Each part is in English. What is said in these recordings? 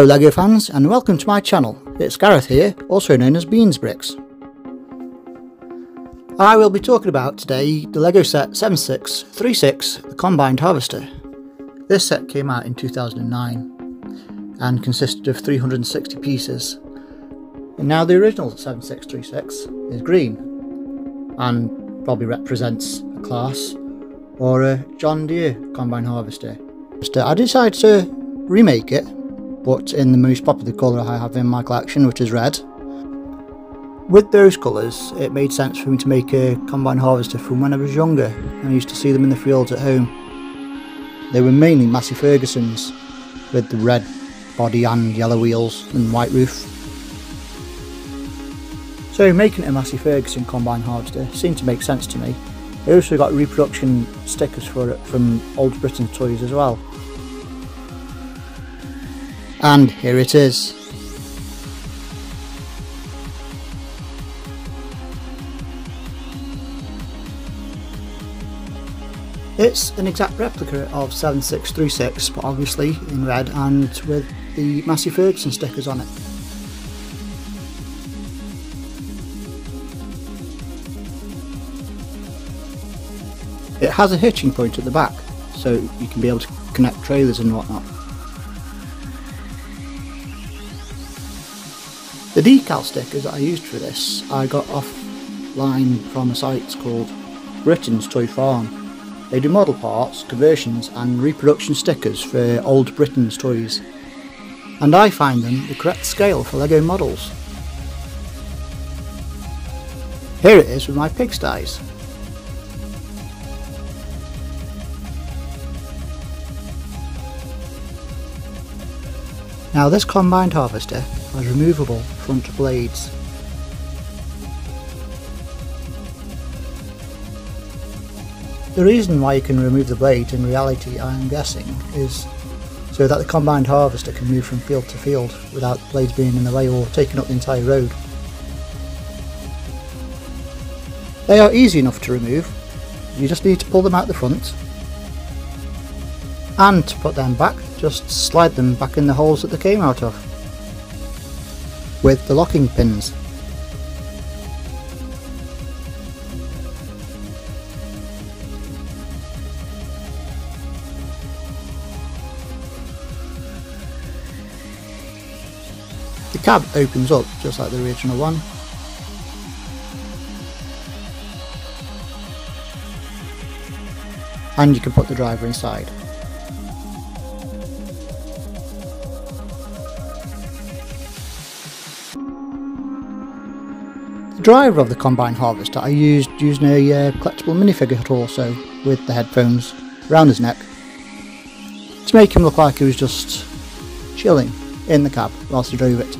Hello LEGO fans and welcome to my channel, it's Gareth here, also known as Beans Bricks. I will be talking about today the LEGO set 7636, the Combined Harvester. This set came out in 2009 and consisted of 360 pieces. And now the original 7636 is green and probably represents a Claas or a John Deere Combine Harvester. I decided to remake it, but in the most popular colour I have in my collection, which is red. With those colours, it made sense for me to make a combine harvester from when I was younger, and I used to see them in the fields at home. They were mainly Massey Ferguson's, with the red body and yellow wheels and white roof. So making it a Massey Ferguson combine harvester seemed to make sense to me. I also got reproduction stickers for it from Old Britains Toys as well. And here it is. It's an exact replica of 7636, but obviously in red and with the Massey Ferguson stickers on it. It has a hitching point at the back, so you can be able to connect trailers and whatnot. The decal stickers that I used for this, I got offline from a site called Britain's Toy Farm. They do model parts, conversions and reproduction stickers for Old Britain's Toys. And I find them the correct scale for LEGO models. Here it is with my pigsties. Now this combined harvester has removable front blades. The reason why you can remove the blades in reality, I'm guessing, is so that the combined harvester can move from field to field without the blades being in the way or taking up the entire road. They are easy enough to remove, you just need to pull them out the front. And to put them back, just slide them back in the holes that they came out of with the locking pins. The cab opens up just like the original one. And you can put the driver inside. The driver of the combine harvester I used using a collectible minifigure torso with the headphones around his neck to make him look like he was just chilling in the cab whilst he drove it.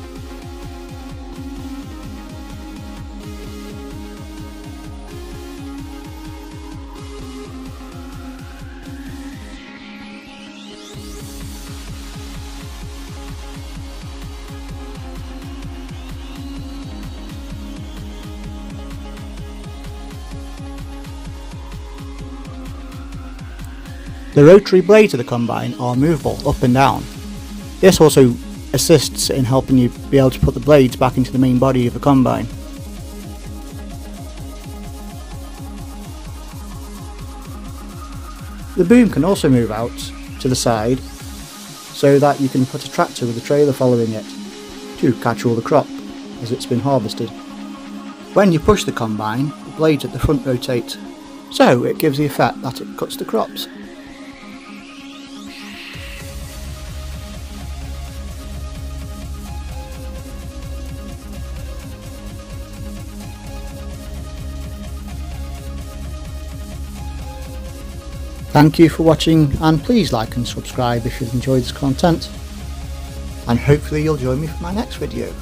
The rotary blades of the combine are movable up and down. This also assists in helping you be able to put the blades back into the main body of the combine. The boom can also move out to the side so that you can put a tractor with a trailer following it to catch all the crop as it's been harvested. When you push the combine, the blades at the front rotate, so it gives the effect that it cuts the crops. Thank you for watching and please like and subscribe if you've enjoyed this content, and hopefully you'll join me for my next video.